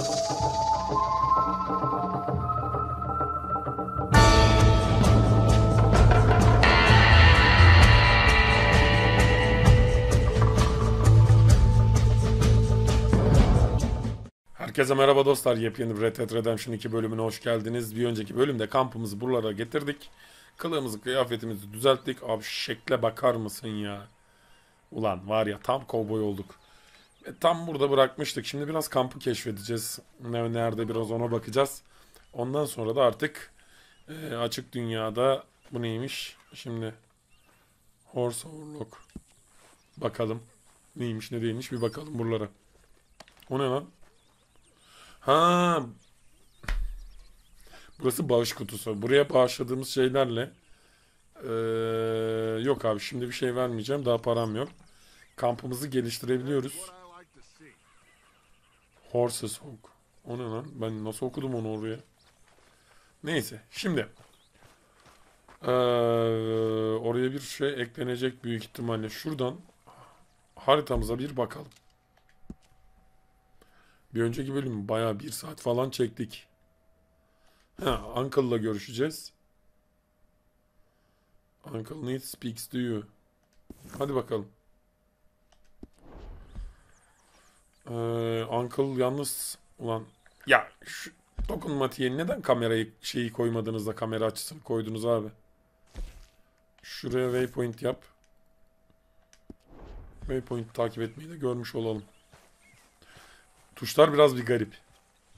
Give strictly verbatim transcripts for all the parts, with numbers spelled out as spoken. Herkese merhaba dostlar. Yepyeni Red Dead Redemption iki bölümüne hoş geldiniz. Bir önceki bölümde kampımızı buralara getirdik. Kılığımızı, kıyafetimizi düzelttik. Abi şekle bakar mısın ya? Ulan var ya, tam kovboy olduk. E, tam burada bırakmıştık. Şimdi biraz kampı keşfedeceğiz. Nerede, biraz ona bakacağız. Ondan sonra da artık e, açık dünyada bu neymiş? Şimdi horse overlock. Bakalım neymiş ne değilmiş, bir bakalım buralara. O ne lan? Ha, burası bağış kutusu. Buraya bağışladığımız şeylerle ee, yok abi, şimdi bir şey vermeyeceğim. Daha param yok. Kampımızı geliştirebiliyoruz. Horses Hog. O ne lan? Ben nasıl okudum onu oraya? Neyse. Şimdi ee, oraya bir şey eklenecek büyük ihtimalle. Şuradan haritamıza bir bakalım. Bir önceki bölüm bayağı bir saat falan çektik. Ha, Uncle'la görüşeceğiz. Uncle needs speaks to you. Hadi bakalım. Ee, Uncle yalnız ulan ya, şu dokunmatiğe neden kamerayı şeyi koymadınız da kamera açısını koydunuz abi? Şuraya waypoint yap. Waypoint takip etmeyi de görmüş olalım. Tuşlar biraz bir garip.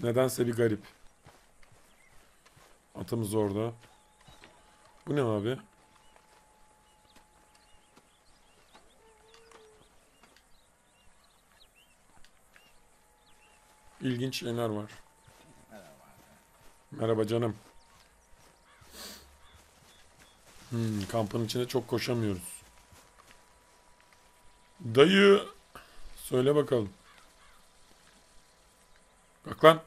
Nedense bir garip. Atımız orada. Bu ne abi? İlginç şeyler var. Merhaba canım. Hmm, kampın içinde çok koşamıyoruz. Dayı, söyle bakalım. Bak lan.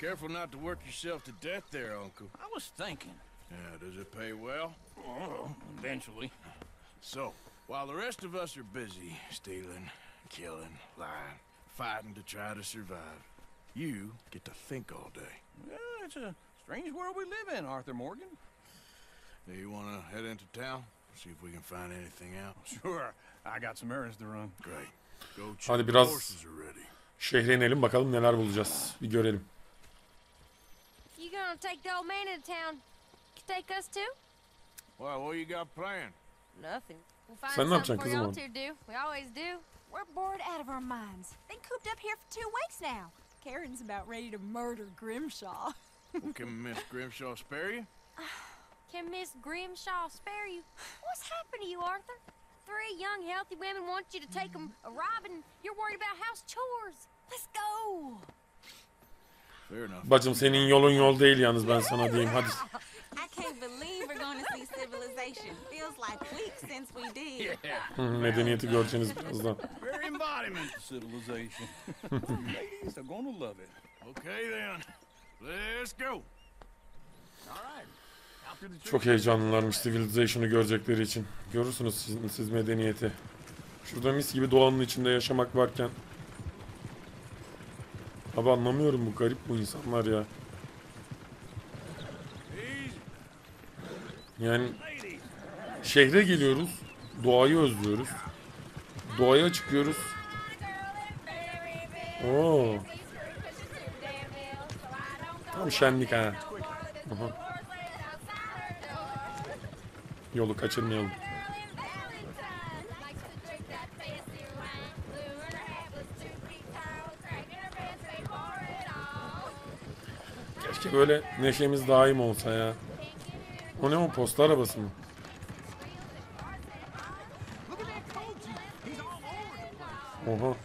Careful not to work yourself to death there, Uncle. I was thinking. Yeah, does it pay well? Eventually. So, while the rest of us are busy stealing, killing, lying, fighting to try to survive, you get to think all day. Yeah, it's a strange world we live in, Arthur Morgan. Do you want to head into town? See if we can find anything out. Sure. I got some errands to run. Great. Hadi biraz şehre inelim, bakalım neler bulacağız. Bir görelim. Sen ne yapacaksın kızım oğlum? Three young, healthy women want you to take them a robin. You're worried about house chores. Let's go. Fair enough. Bacım, senin yolun yol değil yalnız, ben sana diyeyim. Hadi. I can't believe we're going to see civilization. Feels like weeks since we did. Medeniyeti göreceğiniz birazdan. Very embodiment of civilization. Ladies are going to love it. Okay then. Let's go. All right. Çok heyecanlılarmış Civilization'ı görecekleri için. Görürsünüz siz, siz medeniyeti. Şurada mis gibi doğanın içinde yaşamak varken. Abi anlamıyorum, bu garip bu insanlar ya. Yani şehre geliyoruz, doğayı özlüyoruz. Doğaya çıkıyoruz. Oo. Tam şenlik ha. Aha. Yolu kaçırmayalım. Keşke böyle neşemiz daim olsa ya. O ne, o posta arabası mı? Oha.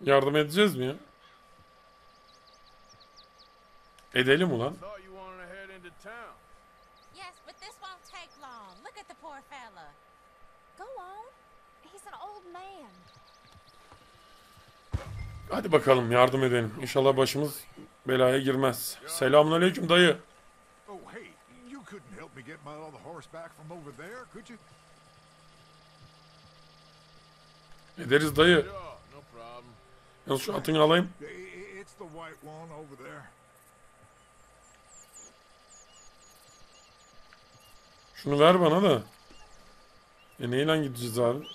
Yardım edeceğiz mi ya? Edelim ulan. Hadi bakalım yardım edelim. İnşallah başımız belaya girmez. Selamünaleyküm dayı. Ederiz dayı. Yalnız şu atını alayım. Şunu ver bana da. E neyle gideceğiz abi?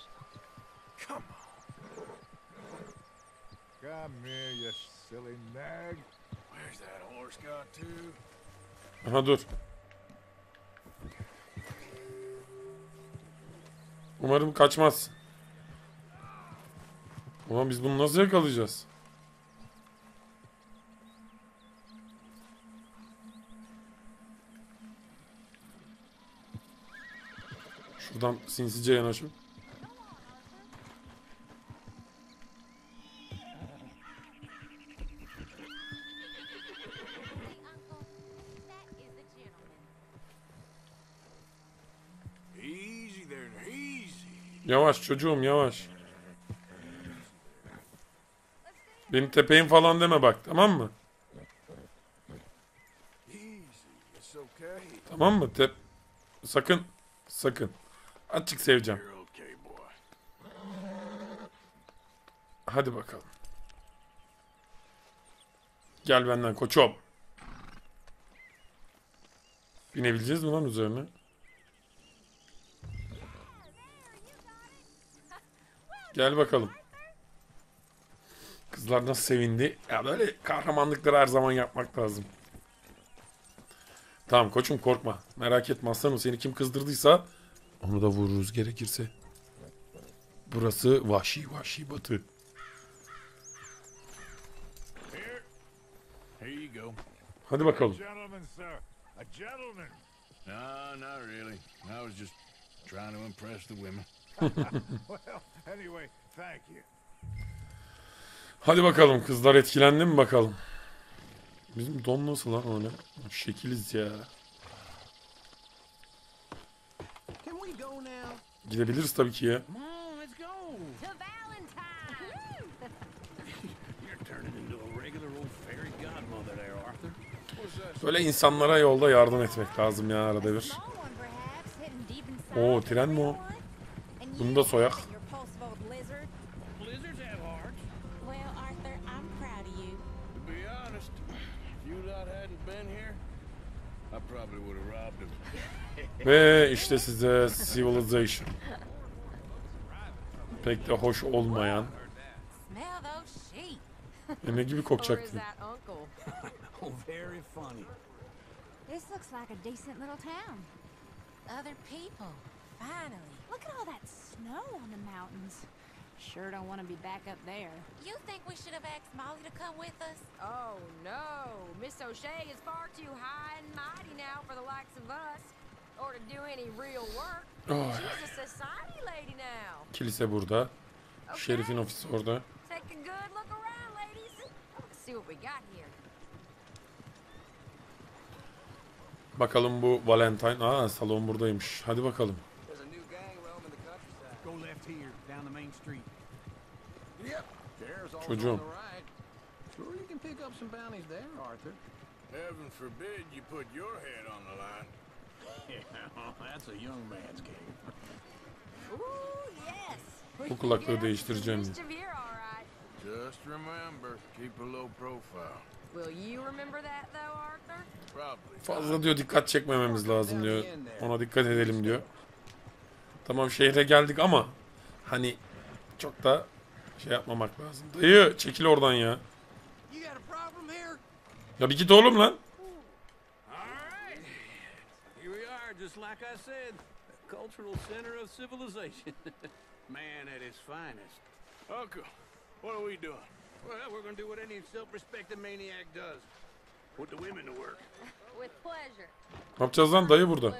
Aha dur. Umarım kaçmaz. Ulan biz bunu nasıl yakalayacağız? Şuradan sinsice yanaşım. Yavaş çocuğum yavaş. Beni tepeyim falan deme bak, tamam mı? Tamam mı? Tep sakın sakın. Açık seveceğim. Hadi bakalım. Gel benden koçum. Binebileceğiz mi lan üzerine? Gel bakalım. Kızlar nasıl sevindi. Ya böyle kahramanlıkları her zaman yapmak lazım. Tamam koçum korkma. Merak etme aslanım, seni kim kızdırdıysa onu da vururuz gerekirse. Burası vahşi vahşi batı. Hadi bakalım. Hadi bakalım kızlar etkilendi mi bakalım. Bizim don nasıl lan öyle? Şekiliz ya. Gidebiliriz tabii ki ya. Böyle insanlara yolda yardım etmek lazım ya arada bir. Oo tren mi o? Bunu da soyak. Ve işte size civilization. Pek de hoş olmayan. E ne gibi kokacaktın? Sure don't want to be back up there. You think we should have asked Molly to come with us? Oh no, Miss O'Shea is far too high and mighty now for the likes of us, or to do any real work. Oh. She's a society lady now. Kilise burada, okay. Şerif'in ofisi orada. Take a good look around, ladies. Let's see what we got here. Bakalım bu Valentine. Aa, salon buradaymış. Hadi bakalım. Çocuğum. Bu kulaklığı değiştireceğim. Fazla diyor dikkat çekmememiz lazım diyor. Ona dikkat edelim diyor. Tamam şehre geldik ama hani çok da şey yapmamak lazım. Dayı çekil oradan ya. Ya bir git oğlum lan. Ne yapacağız lan dayı burada?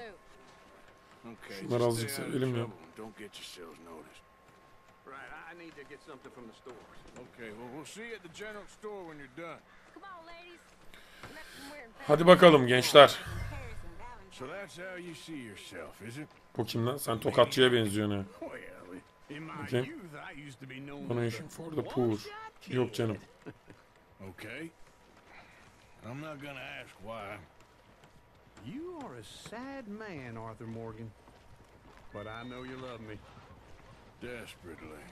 Şunları azıcık sevelim ya. I need to get something from the stores. Okay, well we'll see you at the general store when you're done. Come on, ladies. Hadi bakalım gençler. So that's how you see yourself, is it? Bu kim lan? Sen tokatçıya benziyorsun ha. Okay. Donation for the poor. Yok canım. okay? I'm not gonna ask why. You are a sad man, Arthur Morgan. But I know you love me. Desperately.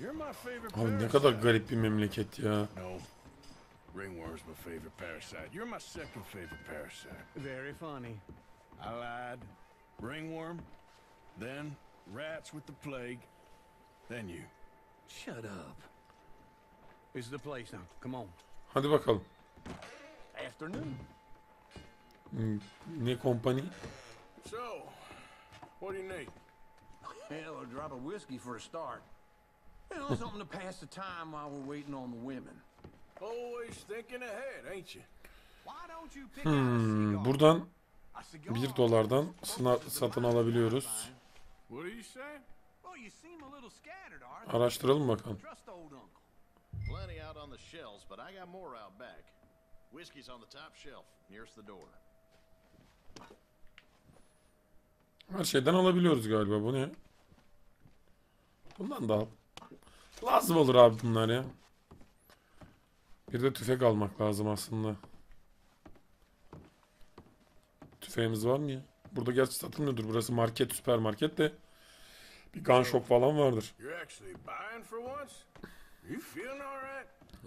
You're my favorite parasite. Abi ne kadar garip bir memleket ya. No. Ringworm's my favorite parasite. You're my second favorite parasite. Very funny. I lied. Ringworm, then rats with the plague, then you. Shut up. It's the place now. Come on. Hadi bakalım. Afternoon. Ne company? So, what do you need? Hell, a drop of whiskey for a start. Hell, something to pass the time while we're waiting on the women. Always thinking ahead, ain't you? Why don't you pick hmm, buradan bir dolardan satın alabiliyoruz. Araştıralım bakalım. Plenty out on the shelves, but I got more out back. Whiskey's on the top shelf, nearest the door. Her şeyden alabiliyoruz galiba. Bu ne? Bundan da al. Lazım olur abi bunlar ya. Bir de tüfek almak lazım aslında. Tüfeğimiz var mı ya? Burada gerçi satılmıyordur. Burası market, süpermarket de. Bir gun shop falan vardır.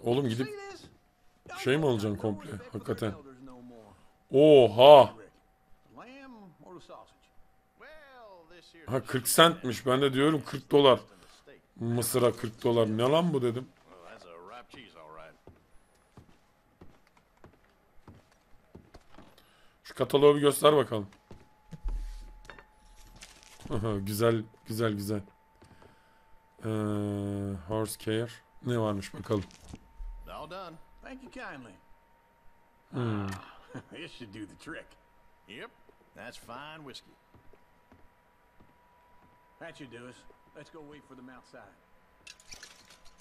Oğlum gidip şey mi alacaksın komple? Hakikaten. Oha. Ha kırk centmiş. Ben de diyorum kırk dolar. Mısır'a kırk dolar. Ne lan bu dedim. Şu kataloğu bir göster bakalım. Güzel, güzel, güzel. Ee, horse care. Ne varmış bakalım. Hmm.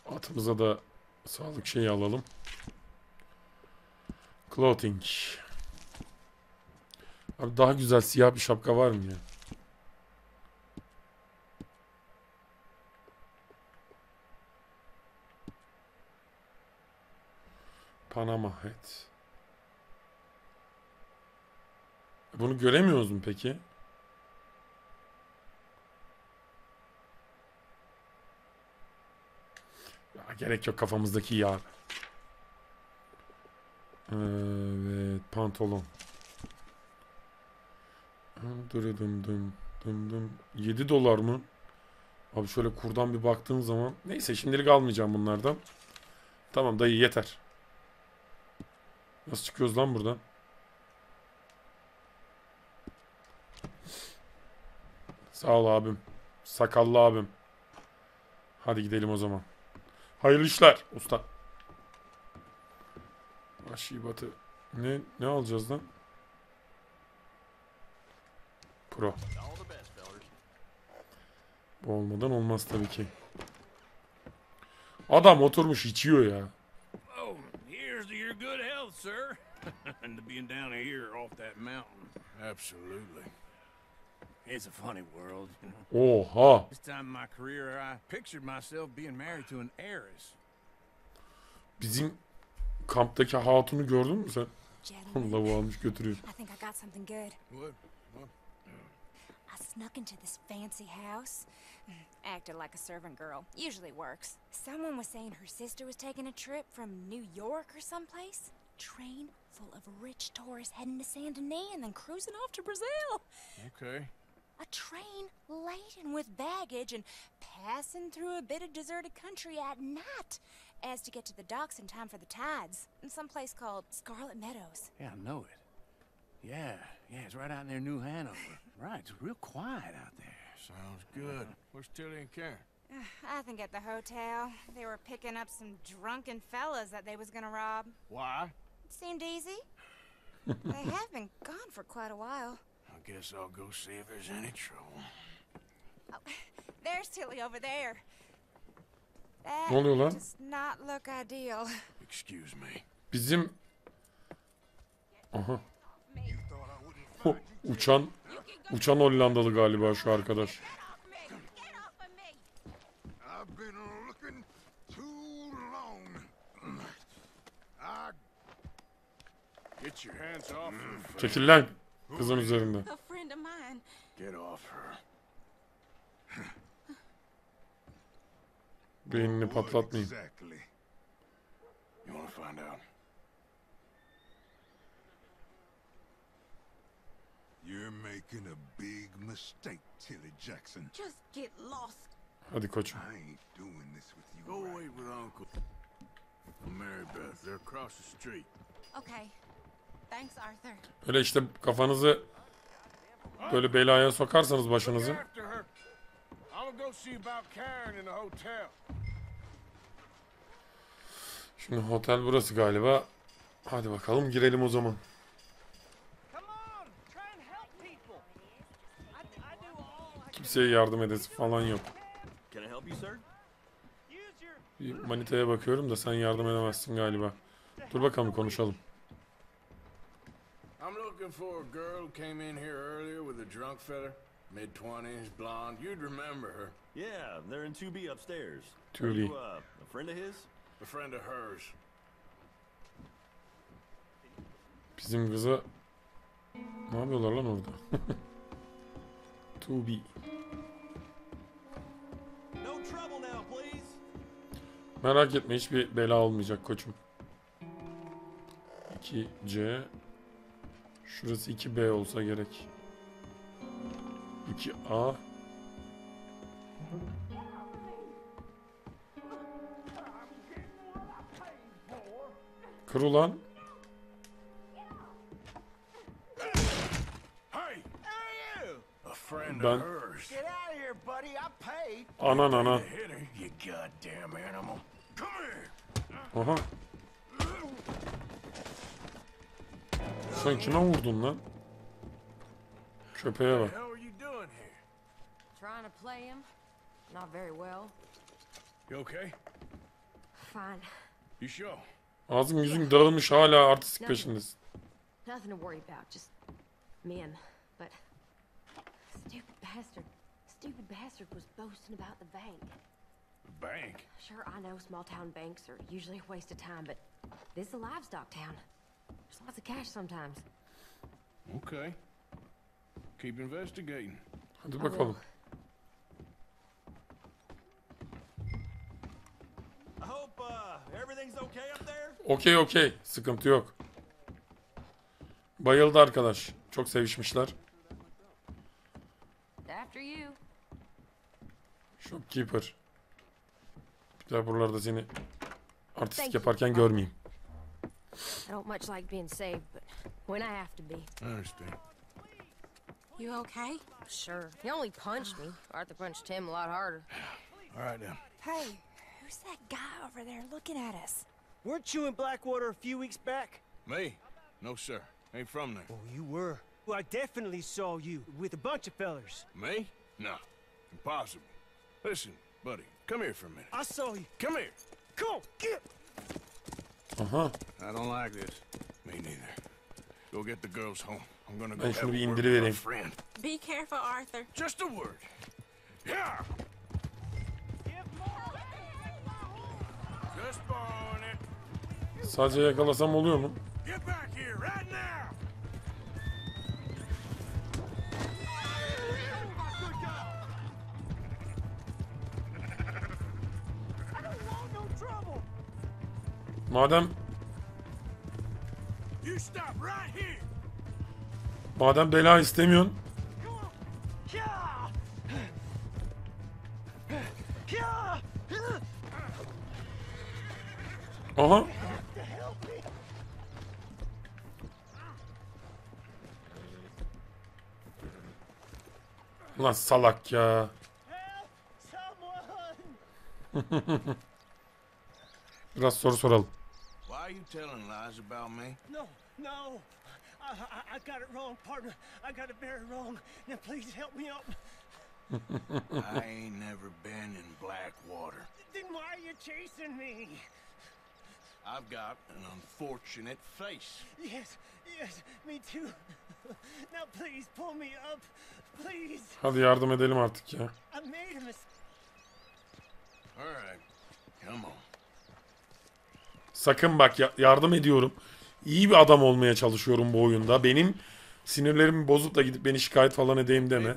Atımıza da sağlık şeyi alalım. Clothing. Abi daha güzel siyah bir şapka var mı ya? Panama hat. Bunu göremiyoruz mu peki? Ya, gerek yok kafamızdaki yağ. Evet, pantolon. yedi dolar mı? Abi şöyle kurdan bir baktığım zaman. Neyse şimdilik almayacağım bunlardan. Tamam dayı yeter. Nasıl çıkıyoruz lan buradan? Sağ ol abim. Sakallı abim. Hadi gidelim o zaman. Hayırlı işler usta. Vahşi batı. Ne, ne alacağız lan? Pro. Bu olmadan olmaz tabii ki. Adam oturmuş içiyor ya. Good health, sir, and to being down here off that mountain. Absolutely. It's a funny world, you know. Oha. This time in my career, I pictured myself being married to an heiress. Bizim kamptaki hatunu gördün mü sen? Allah bu almış götürüyor. I think I got something good. What? What? I snuck into this fancy house, acted like a servant girl. Usually works. Someone was saying her sister was taking a trip from New York or someplace. Train full of rich tourists heading to Saint Denis and then cruising off to Brazil. Okay. A train laden with baggage and passing through a bit of deserted country at night, as to get to the docks in time for the tides. In some place called Scarlet Meadows. Yeah, I know it. Yeah, yeah, it's right out near New Hanover. Right, it's real quiet out there. Sounds good. Where's Tilly and Karen? I think at the hotel. They were picking up some drunken fellas that they was gonna rob. Why? It seemed easy. They have been gone for quite a while. I guess I'll go see if there's any trouble. Oh, there's Tilly over there. That does not look ideal. Excuse me. Bizim... Aha. Oh, uçan uçan Hollandalı galiba şu arkadaş. Çekil lan kızın üzerinde. Beynini patlatmayın. Hadi koçum. Öyle işte kafanızı böyle belaya sokarsanız başınızı. Şimdi otel burası galiba. Hadi bakalım girelim o zaman. Kimseye yardım edesi falan yok. Bir manitaya bakıyorum da sen yardım edemezsin galiba. Dur bakalım konuşalım. Tilly. Bizim kıza ne yapıyorlar lan orada? iki B. Merak etme hiçbir bela olmayacak koçum. iki C. Şurası iki B olsa gerek. iki A. Kır ulan. Ben anan ana. Aha. Sen kime vurdun lan? Köpeğe bak. Ağzın yüzün dağılmış hala artistik peşindesin. Stupid bastard. Stupid bastard was boasting about the bank. The bank? Sure, I know small town banks are usually a waste of time, but this is a livestock town. There's lots of cash sometimes. Okay. Keep investigating. Hadi bakalım. I hope uh, everything's okay up there. Okay, okay. Sıkıntı yok. Bayıldı arkadaş. Çok sevişmişler. Shopkeeper. Bir daha buralarda seni artistik yaparken görmeyeyim. Well, I definitely saw you with a bunch of fellas. Me? No. Impossible. Listen, buddy. Come here for a minute. I saw you. Come here. Go. Get. Uh-huh. I don't like this. Me neither. Go get the girls home. I'm going to go have a word with my friend. Be careful, Arthur. Just a word. Yeah. Just burn it. Sadece yakalasam oluyor mu? Get back here right now. Madem Madem bela istemiyorsun. Aha. Lan salak ya. Biraz soru soralım. Are you telling lies about me? No, no. I, I, I got it wrong, partner. I got it very wrong. Now please help me up. I ain't never been in Blackwater. Then why are you chasing me? I've got an unfortunate face. Yes, yes, me too. Now please pull me up, please. Hadi yardım edelim artık ya. I made a mistake. All right, come on. Sakın bak ya, yardım ediyorum. iyi bir adam olmaya çalışıyorum bu oyunda. Benim sinirlerimi bozup da gidip beni şikayet falan edeyim deme.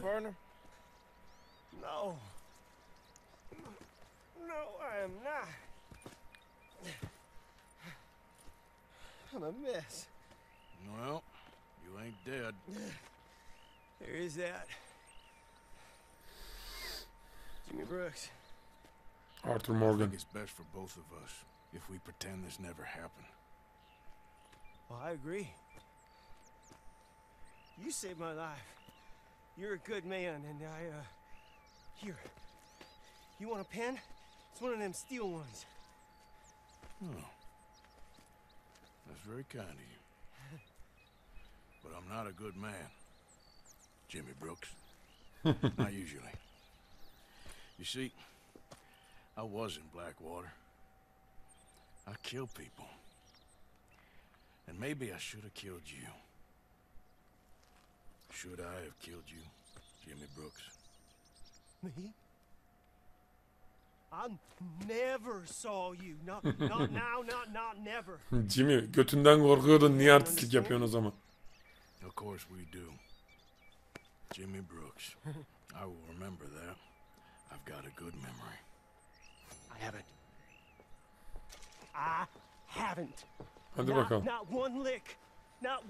Jimmy Brooks. Arthur Morgan. I think it's best for both of us if we pretend this never happened. Well, I agree. You saved my life. You're a good man, and I, uh... Here. You want a pen? It's one of them steel ones. Oh. That's very kind of you. But I'm not a good man. Jimmy Brooks. Not usually. You see, I was in Blackwater. I killed people. And maybe I should have killed you. Should I have killed you, Jimmy Brooks? Me? I never saw you. Not, not now, not, not never. Jimmy, götünden korkuyordun. Niye artistlik yapıyorsun o zaman? Of course we do. Jimmy Brooks. I will remember that. I've got a good memory. I haven't. I haven't. Hadi not, bakalım. Not one lick. Not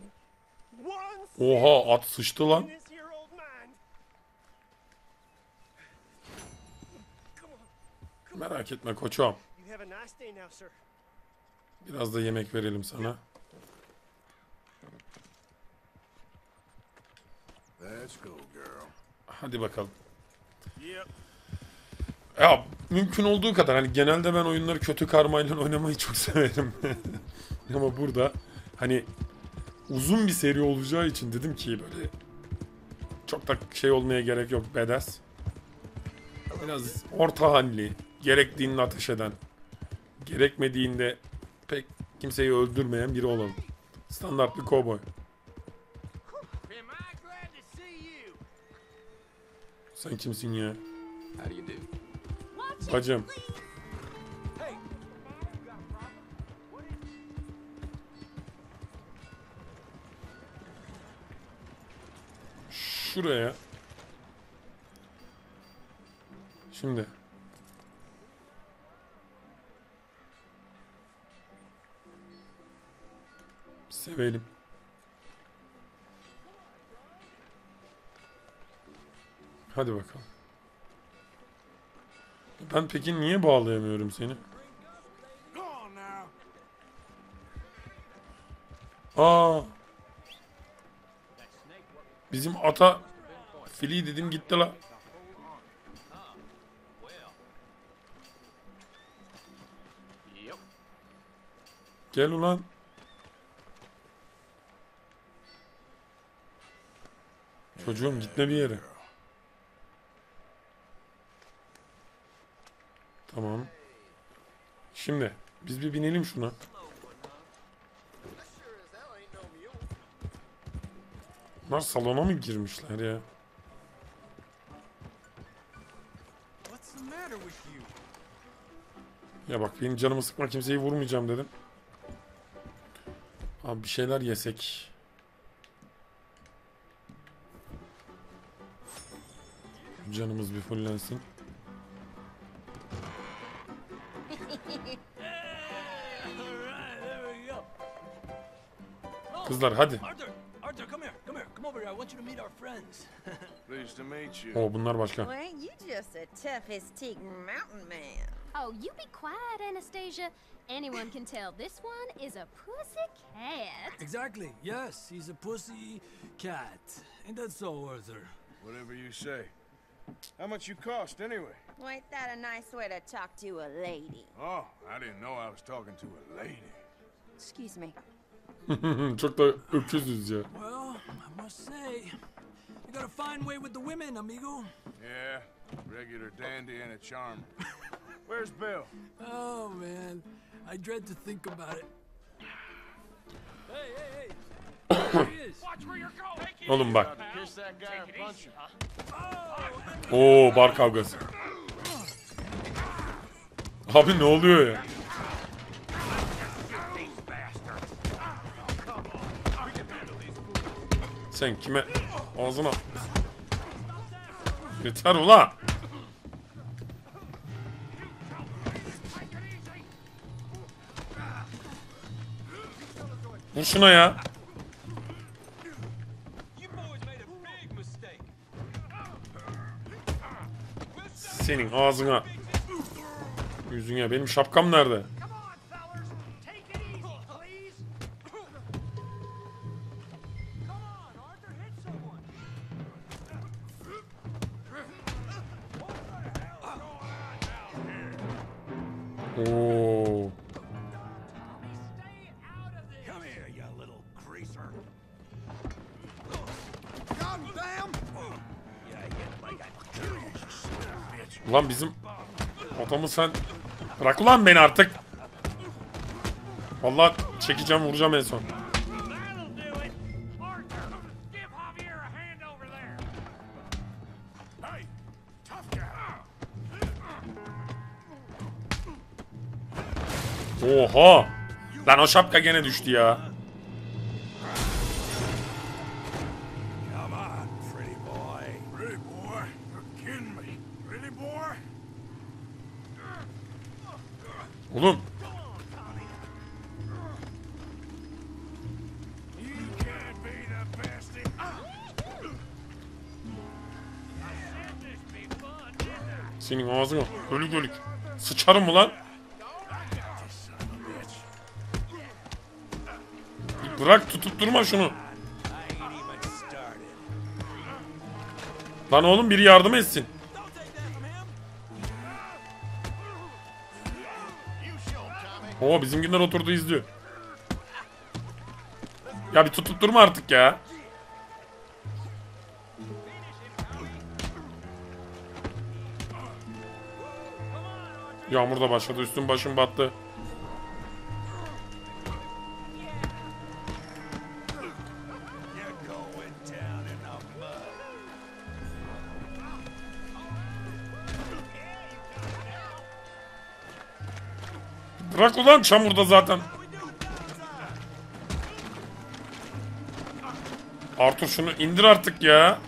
one. Oha, at sıçtı lan. Merak etme koçum. Biraz da yemek verelim sana. Hadi bakalım. Ya mümkün olduğu kadar hani genelde ben oyunları kötü karmayla oynamayı çok severim. Ama burada hani uzun bir seri olacağı için dedim ki böyle çok da şey olmaya gerek yok, badass. Biraz orta halli, gerektiğinde ateş eden, gerekmediğinde pek kimseyi öldürmeyen biri olalım. Standart bir cowboy. Sen kimsin ya? Bacım. Şuraya. Şimdi. Sevelim. Hadi bakalım. Ben peki niye bağlayamıyorum seni? Aa. Bizim ata fili dedim gitti la. Gel ulan. Çocuğum gitme bir yere. Tamam. Şimdi biz bir binelim şuna. Bunlar salona mı girmişler ya? Ya bak benim canımı sıkma, kimseyi vurmayacağım dedim. Abi bir şeyler yesek. Canımız bir fullensin. Kızlar hadi. Oh, bunlar başka. Oh, you be quiet, Anastasia. Anyone can tell this one is a pussy cat. Exactly. Yes, he's a pussy cat. And that's all, Arthur. Whatever you say. How much you cost, anyway? Well, ain't that a nice way to talk to a lady? Oh, I didn't know I was talking to a lady. Excuse me. Çok da öküzüz ya. Well, I must say, you got a fine way with the women, amigo. Yeah, regular dandy and a charmer. Where's Bill? Oh man, I dread to think about it. Hey, hey, hey! Watch where you're going. Oğlum bak. Oo, bar kavgası. Abi ne oluyor ya? Sen kime? Ağzına. Yeter ulan. Vur şuna ya. Senin ağzına. Yüzüne. Benim şapkam nerede? Ulan bizim adamı sen... Bırak ulan beni artık. Vallahi çekeceğim, vuracağım en son. Oha! Lan o şapka gene düştü ya. Oğlum. Senin ağzına ölü gölük. Sıçarım ulan. Bırak, tutup durma şunu. Lan oğlum biri yardım etsin. Oo, bizim günler oturdu izliyor. Ya bir tutup durma artık ya. Yağmur da başladı, üstüm başım battı. Bırak ulan çamurda zaten. Arthur şunu indir artık ya.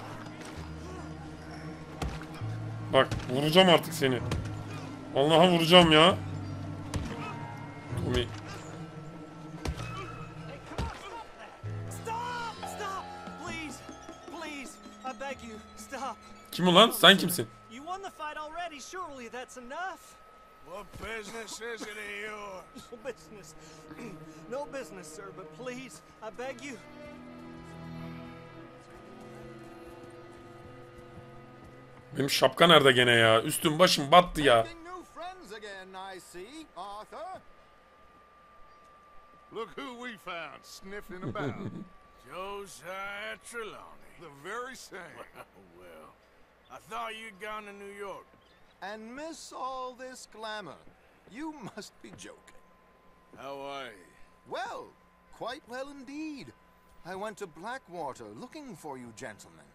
Bak vuracağım artık seni. Allah'a vuracağım ya. Tommy. Kim ulan? Sen kimsin? What business is it of yours? No business. No business, sir, but please, I beg you. Benim şapka nerede gene ya? Üstüm başım battı ya. Look who we found sniffing about. Josiah Trelawney. The very same. Well, I thought you'd gone to New York. And miss all this glamour. You must be joking. How are you? Well, quite well indeed. I went to Blackwater looking for you gentlemen.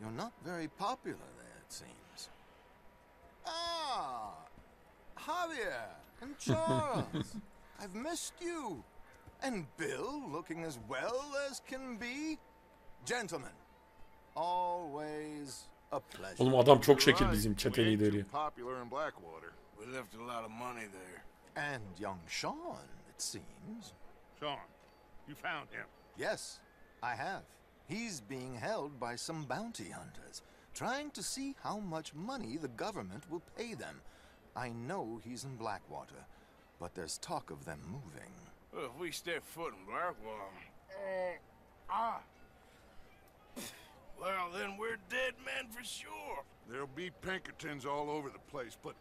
You're not very popular there, it seems. Ah! Javier and Charles. I've missed you. And Bill looking as well as can be. Gentlemen, always... Oğlum adam çok şekil bizim çete lideri. And young Sean, it seems. Sean, you found him. Yes, I have. He's being held by some bounty hunters, trying to see how much money the government will pay them. I know he's in Blackwater, but there's talk of them moving. Well, if we step foot in Blackwater, uh, ah. Well, then we're dead men for sure. There'll be Pinkertons all over the place, but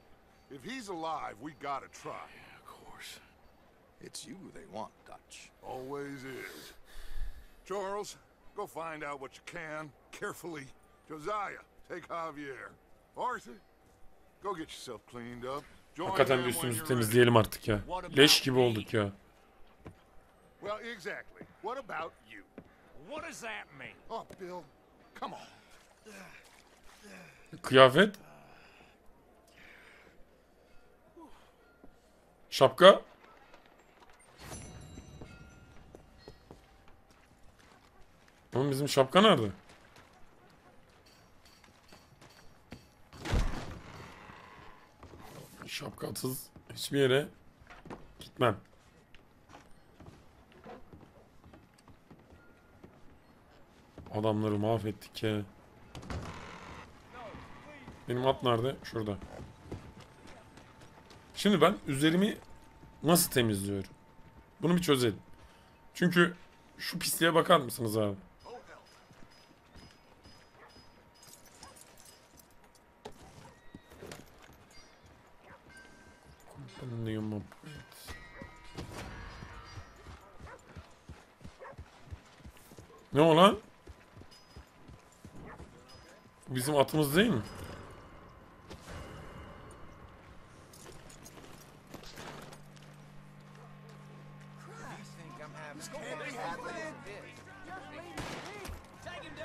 if he's alive, we gotta try. Yeah, of course. It's you they want, Dutch. Always is. Charles, go find out what you can, carefully. Josiah, take Javier. Arthur, go get yourself cleaned up. Hakikaten üstümüzü temizleyelim artık ya. Leş gibi olduk ya. Well, exactly. What about you? What does that mean? Oh, Bill. Kıyafet. Şapka. Oğlum bizim şapka nerede? Şapkasız hiçbir yere gitmem. Adamları mahvettik ya. Benim at nerede? Şurada. Şimdi ben üzerimi nasıl temizliyorum? Bunu bir çözelim. Çünkü şu pisliğe bakar mısınız abi? Ne o lan? Bizim atımız değil mi?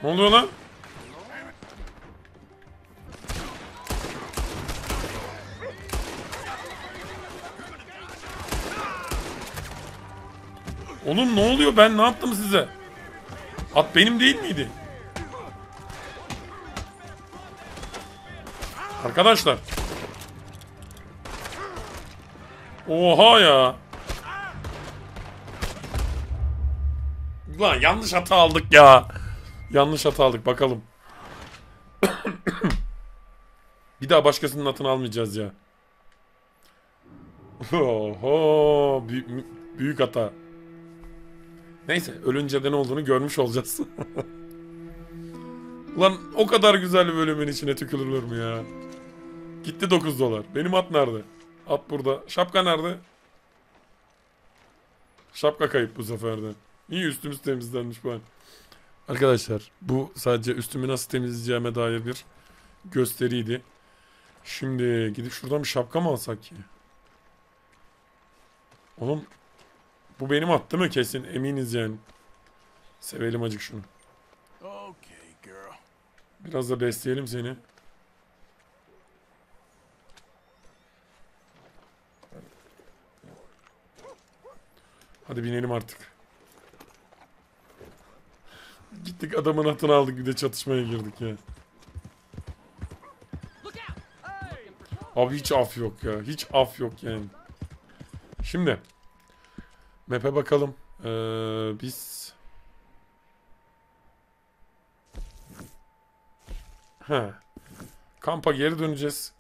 Ne oluyor lan? Oğlum ne oluyor? Ben ne yaptım size? At benim değil miydi? Arkadaşlar. Oha ya. Lan yanlış hata aldık ya. Yanlış hata aldık bakalım. Bir daha başkasının atını almayacağız ya. Oho. Büyük, büyük hata. Neyse ölünce de ne olduğunu görmüş olacağız. Ulan o kadar güzel bir bölümün içine tükürülür mü ya? Gitti dokuz dolar. Benim at nerede? At burada. Şapka nerede? Şapka kayıp bu seferde. İyi üstümüz temizlenmiş bu an. Arkadaşlar bu sadece üstümü nasıl temizleyeceğime dair bir gösteriydi. Şimdi gidip şuradan bir şapka mı alsak ki? Oğlum bu benim at değil mi? Kesin eminiz yani. Sevelim acık şunu. Biraz da besleyelim seni. Hadi binelim artık. Gittik adamın atını aldık, bir de çatışmaya girdik ya. Abi hiç af yok ya. Hiç af yok yani. Şimdi map'e bakalım. Ee, biz... He. Kampa geri döneceğiz.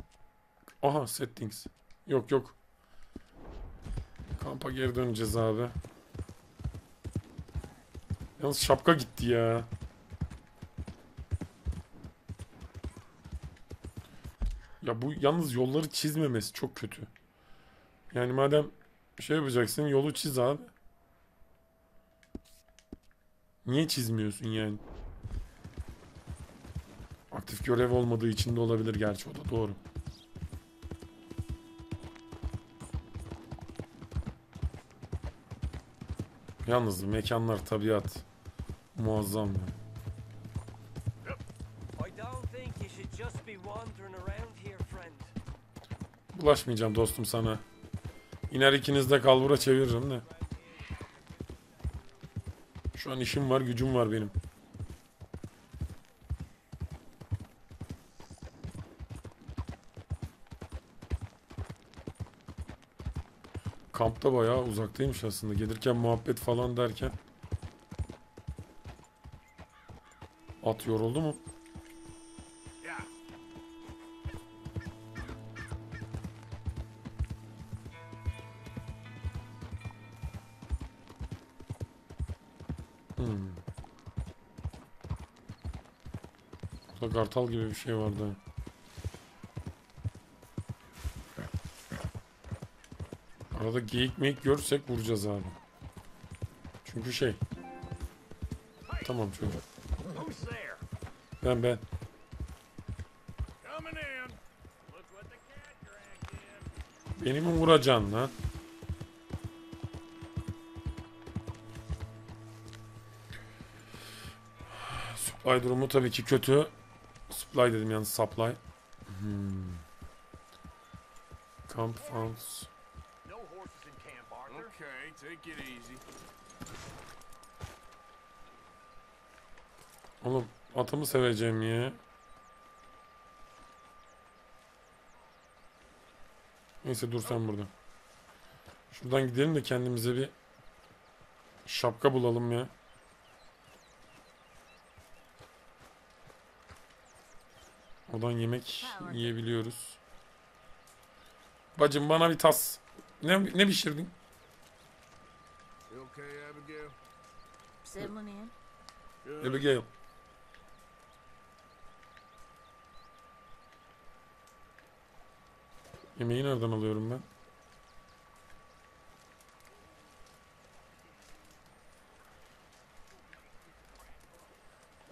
Aha settings. Yok yok. Kampa geri döneceğiz abi. Yalnız şapka gitti ya. Ya bu yalnız yolları çizmemesi çok kötü. Yani madem şey yapacaksın, yolu çiz abi. Niye çizmiyorsun yani? Aktif görev olmadığı için de olabilir gerçi, o da doğru. Yalnız mekanlar, tabiat muazzam ya. Bulaşmayacağım dostum sana. İner ikiniz de kalbura çeviririm de. Şu an işim var, gücüm var benim. Kampta bayağı uzaktaymış aslında. Gelirken muhabbet falan derken. At yoruldu mu? Kartal gibi bir şey vardı. Arada geyik meyik görsek vuracağız abi. Çünkü şey. Tamam çocuk. Ben ben. Beni mi vuracaksın lan? Supply durumu tabii ki kötü. Supply dedim yani supply. Hmm. Camp funds. Oğlum atımı seveceğim ya. Neyse dur sen burada. Şuradan gidelim de kendimize bir şapka bulalım ya. Oradan yemek yiyebiliyoruz. Bacım bana bir tas. Ne, ne pişirdin? Abigail. Yemeği nereden alıyorum ben?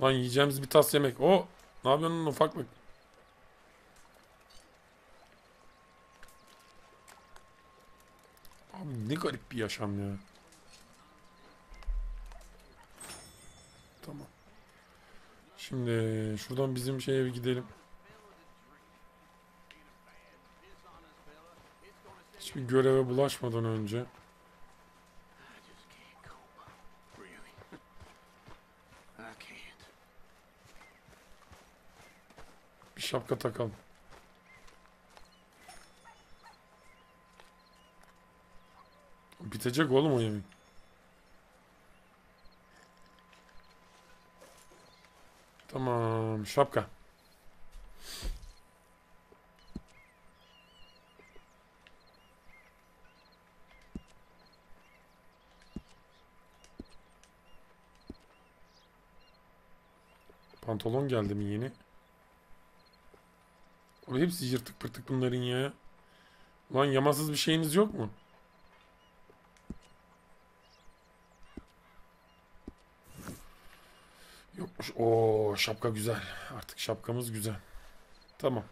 Lan yiyeceğimiz bir tas yemek. O, ne yapıyorsun ufaklık? Abi ne garip bir yaşam ya. Tamam. Şimdi şuradan bizim şeye bir gidelim. Hiçbir göreve bulaşmadan önce. Bir şapka takalım. Bitecek oğlum o yemek. Tamam şapka. Pantolon geldi mi yeni? Abi hepsi yırtık pırtık bunların ya. Lan yamasız bir şeyiniz yok mu? Yokmuş. Oo şapka güzel. Artık şapkamız güzel. Tamam.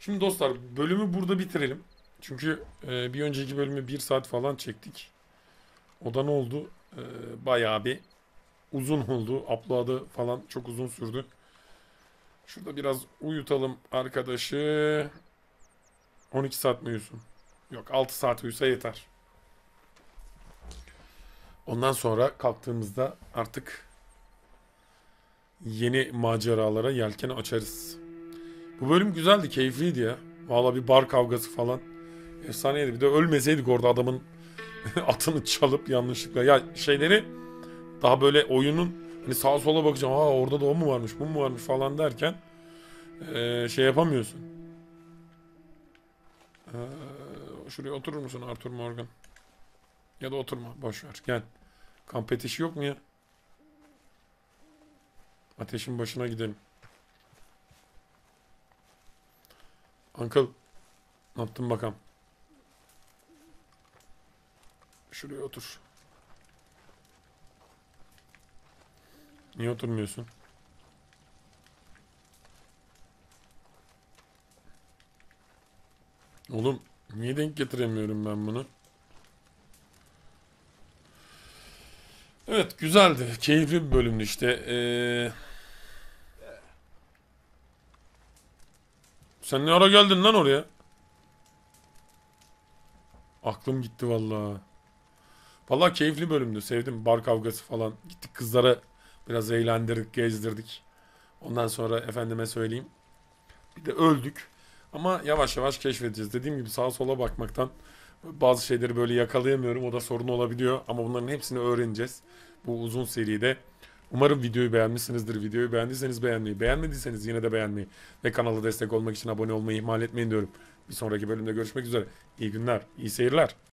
Şimdi dostlar bölümü burada bitirelim. Çünkü e, bir önceki bölümü bir saat falan çektik. O da ne oldu? E, bayağı bir uzun oldu. Upload'ı falan çok uzun sürdü. Şurada biraz uyutalım arkadaşı. on iki saat mi uyusun? Yok, altı saat uyusa yeter. Ondan sonra kalktığımızda artık yeni maceralara yelkeni açarız. Bu bölüm güzeldi, keyifliydi ya. Vallahi bir bar kavgası falan efsaneydi. Bir de ölmeseydik orada adamın atını çalıp yanlışlıkla. Ya şeyleri daha böyle oyunun hani sağa sola bakacağım, ha orada da o mu varmış, bu mu varmış falan derken ee, şey yapamıyorsun. Ee, şuraya oturur musun Arthur Morgan? Ya da oturma, boşver gel. Kamp ateşi yok mu ya? Ateşin başına gidelim. Uncle, ne yaptın bakalım? Şuraya otur. Niye oturmuyorsun? Oğlum niye denk getiremiyorum ben bunu? Evet, güzeldi. Keyifli bir bölümdü işte. Ee... Sen ne ara geldin lan oraya? Aklım gitti vallahi. Vallahi keyifli bölümdü. Sevdim. Bar kavgası falan. Gittik kızlara. Biraz eğlendirdik, gezdirdik. Ondan sonra efendime söyleyeyim. Bir de öldük. Ama yavaş yavaş keşfedeceğiz. Dediğim gibi sağa sola bakmaktan bazı şeyleri böyle yakalayamıyorum. O da sorun olabiliyor. Ama bunların hepsini öğreneceğiz bu uzun seride. Umarım videoyu beğenmişsinizdir. Videoyu beğendiyseniz beğenmeyi, beğenmediyseniz yine de beğenmeyi ve kanala destek olmak için abone olmayı ihmal etmeyin diyorum. Bir sonraki bölümde görüşmek üzere. İyi günler, iyi seyirler.